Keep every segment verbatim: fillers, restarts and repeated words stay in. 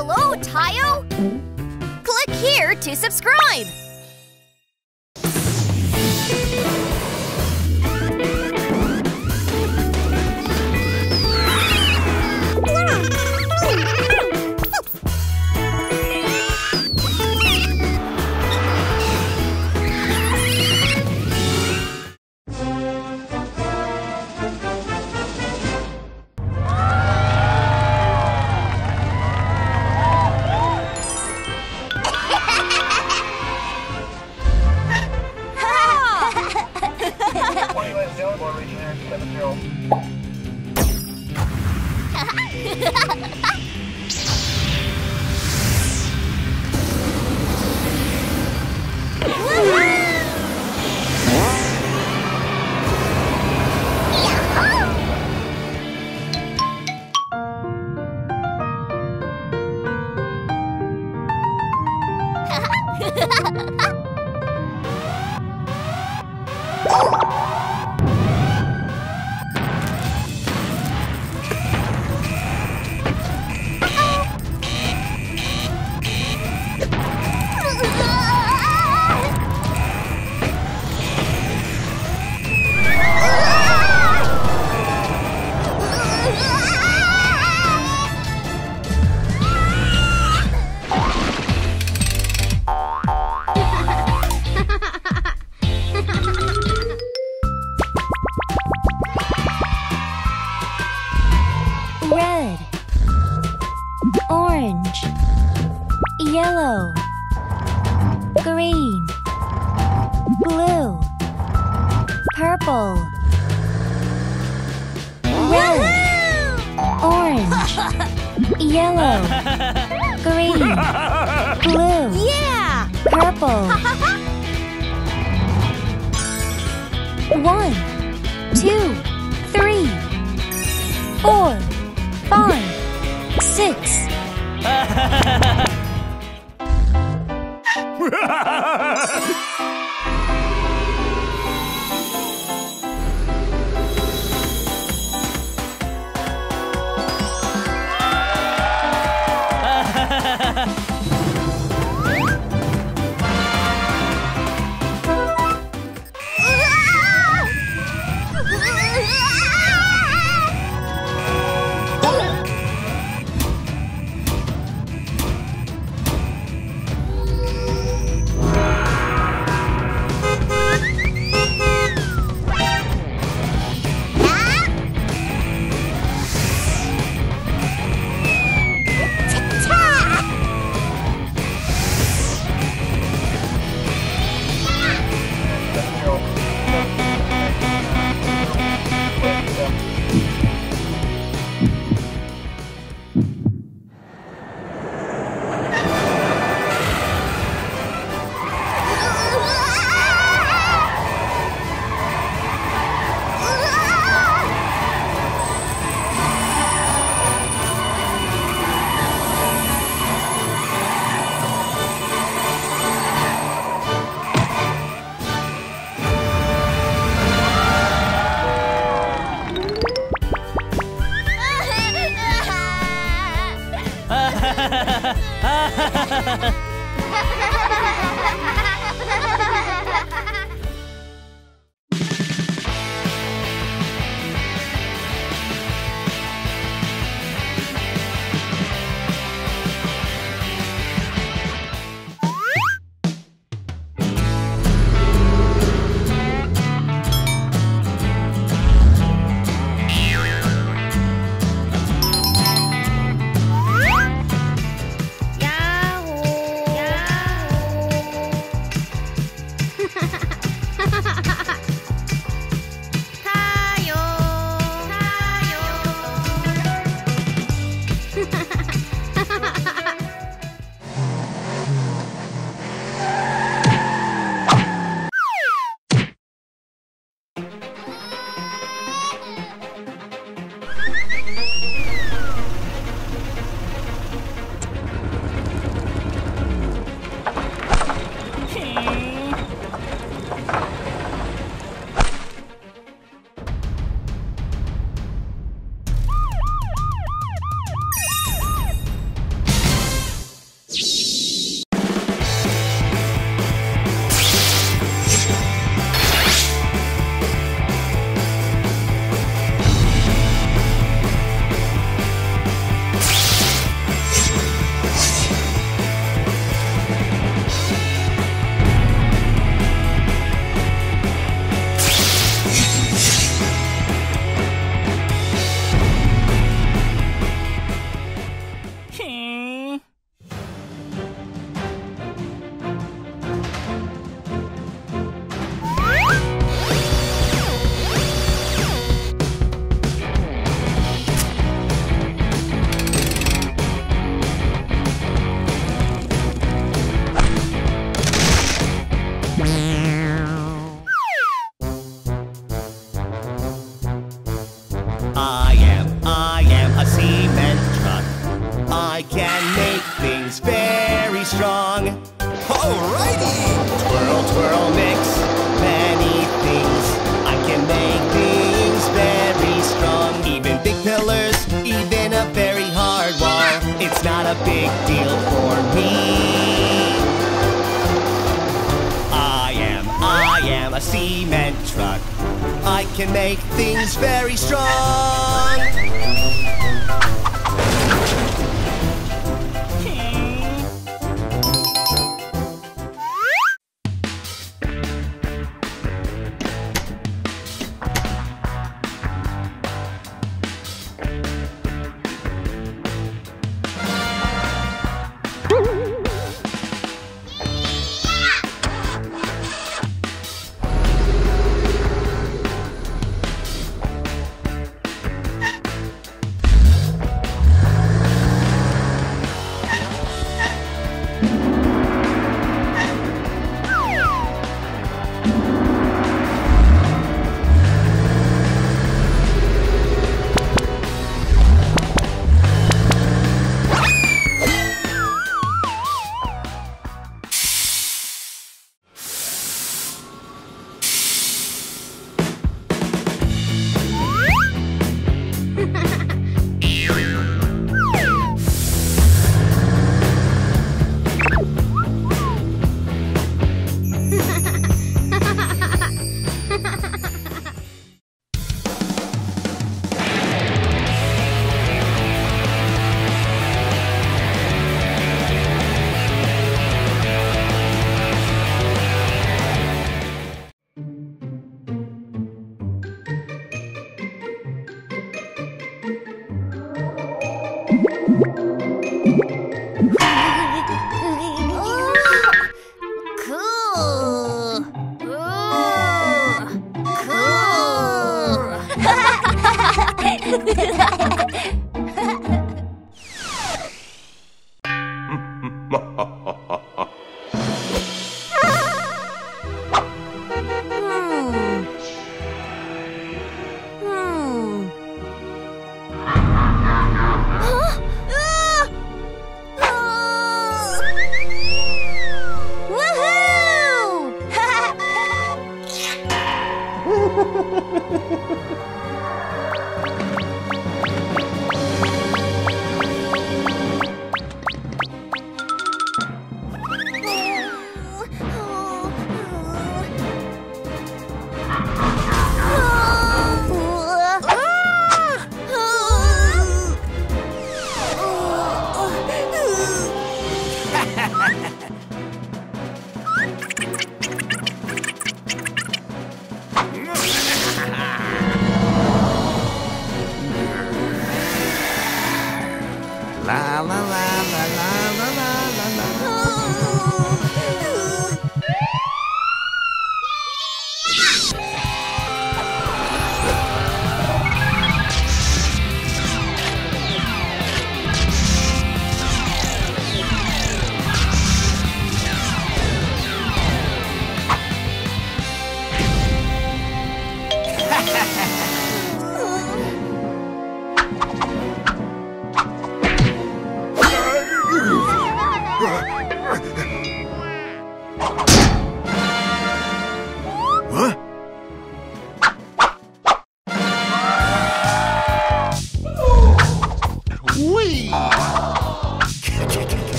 Hello, Tayo! Click here to subscribe! Ha ha ha. make things very strong. Alrighty! Twirl, twirl, mix many things. I can make things very strong. Even big pillars, even a very hard wire. It's not a big deal for me. I am, I am a cement truck. I can make things very strong.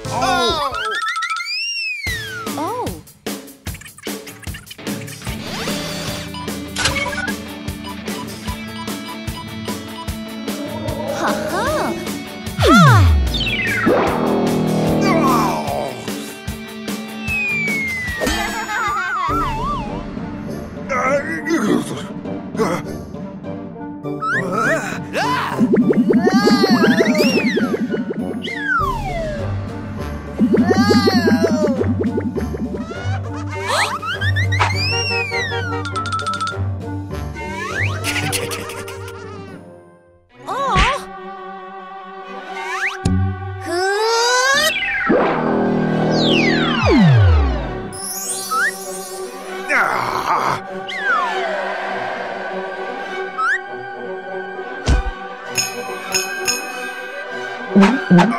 Oh! I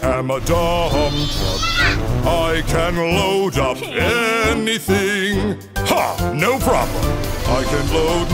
am a dump truck. I can load up anything. Ha! No problem. I can load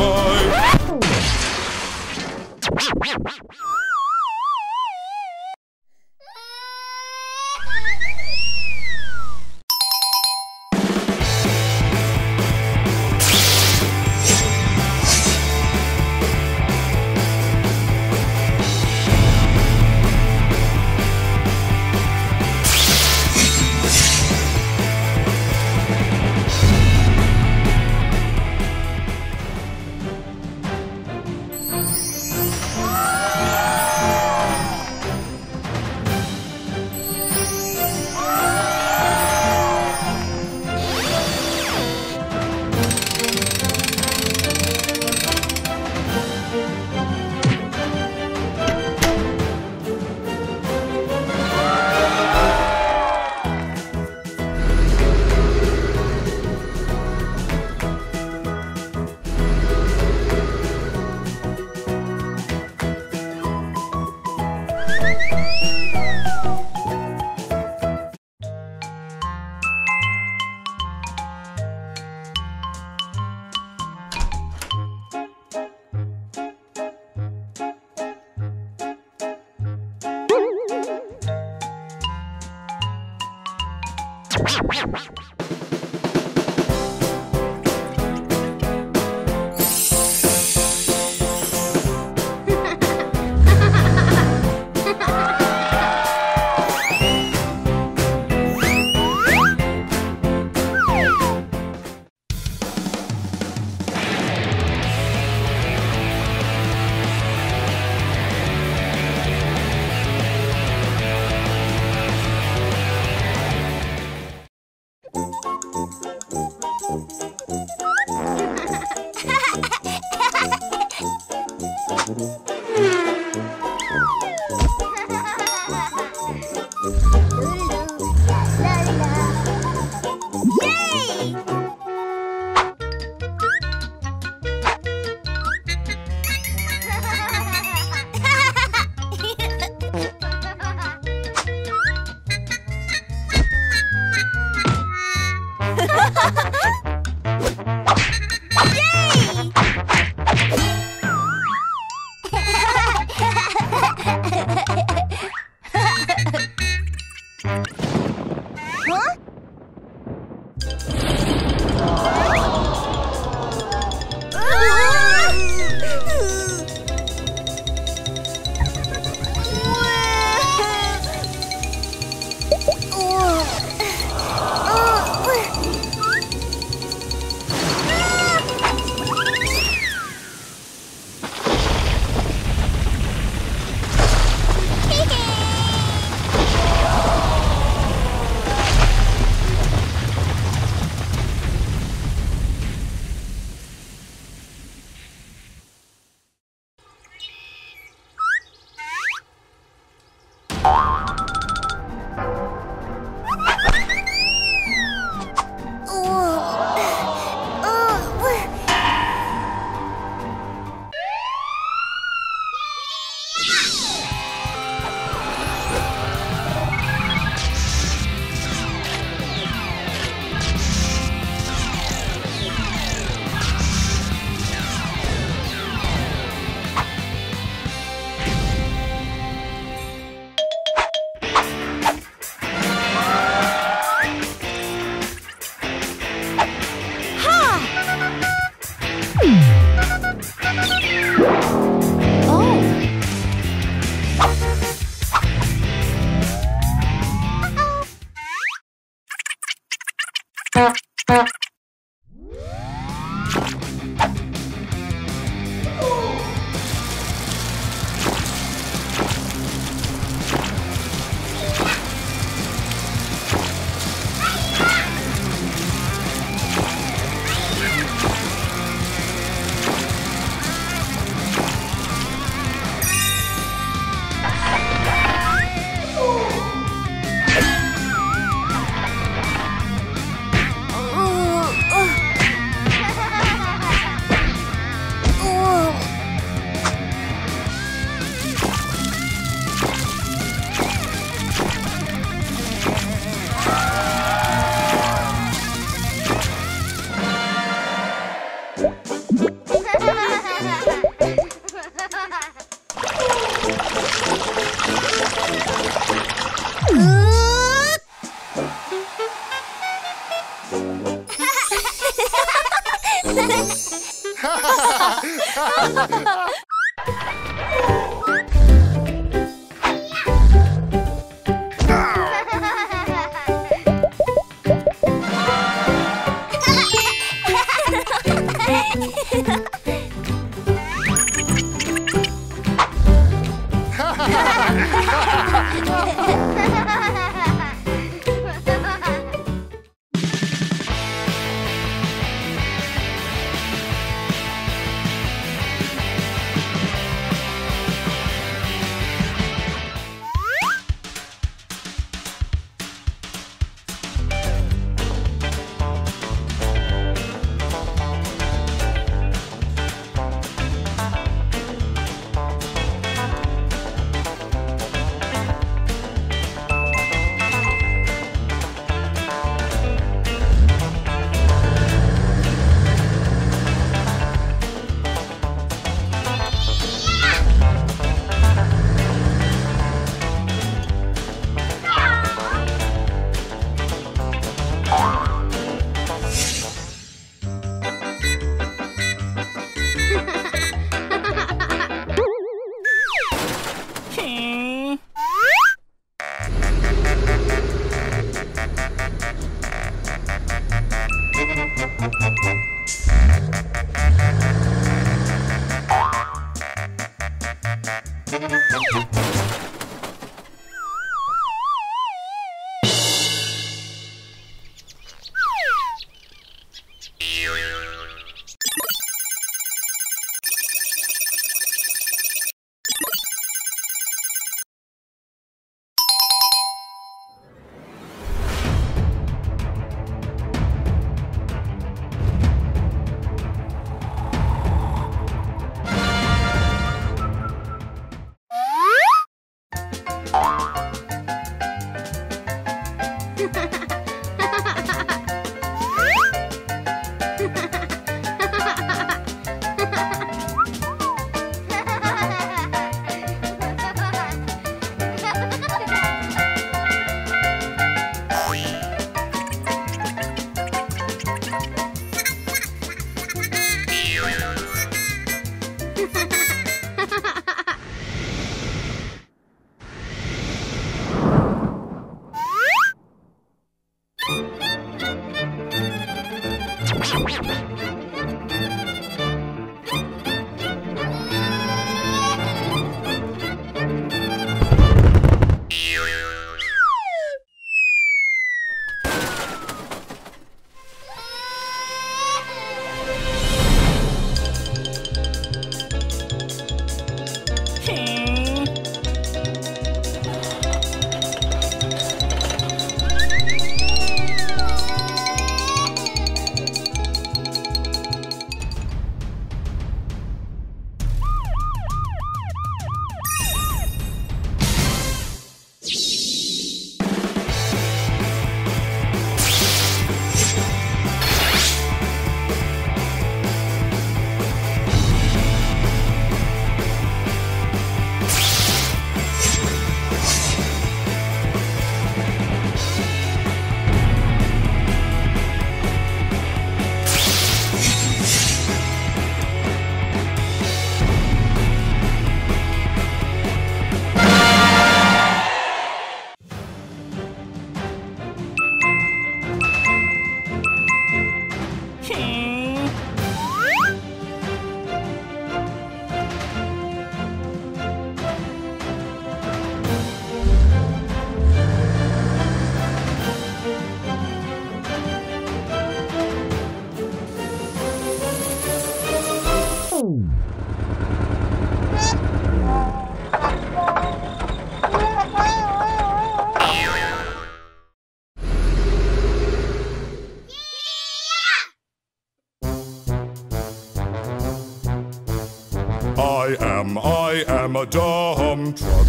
I am, I am a dump truck.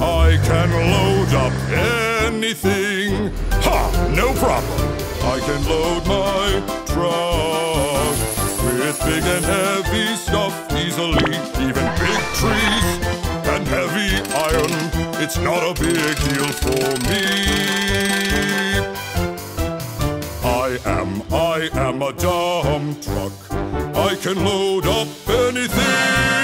I can load up anything. Ha! No problem. I can load my truck with big and heavy stuff easily. Even big trees and heavy iron. It's not a big deal for me. I am, I am a dump truck. I can load up anything.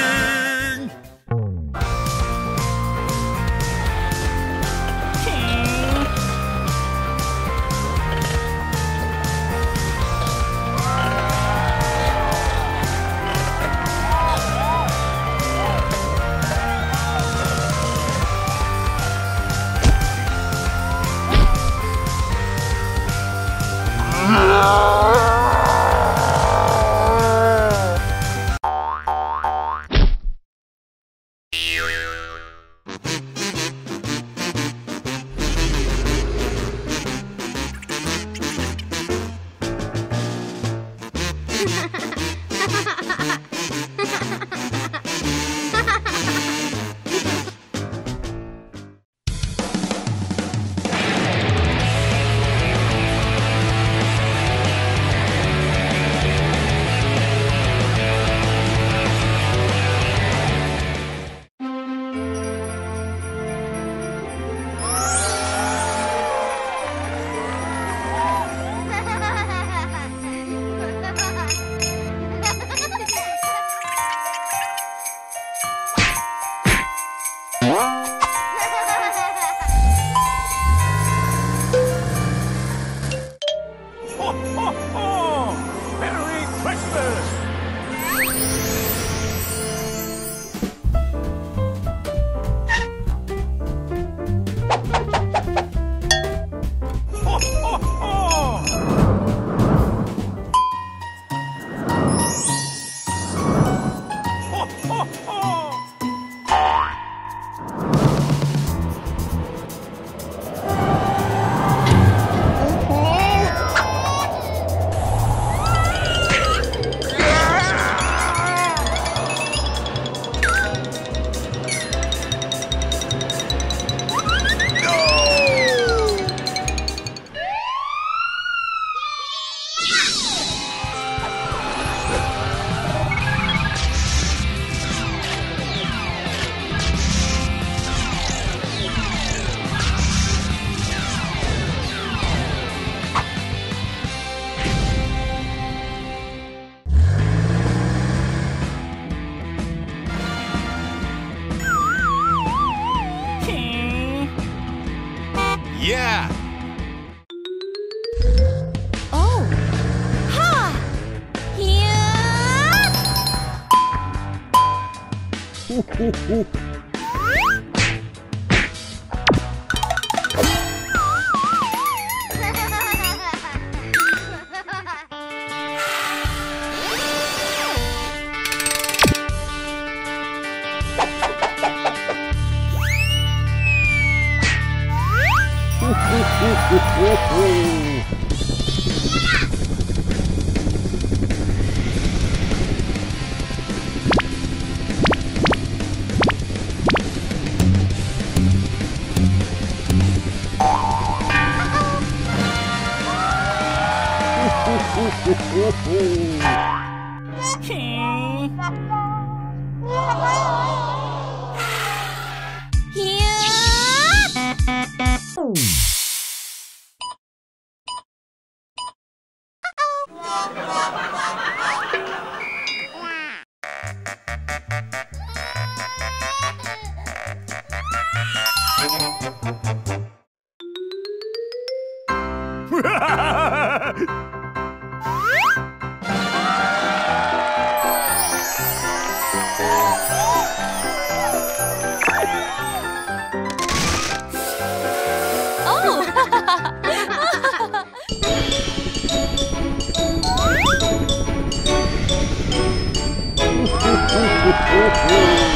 Yeah! Oh! Ha! Yeah! Ho, ho, ho. Woo-hoo!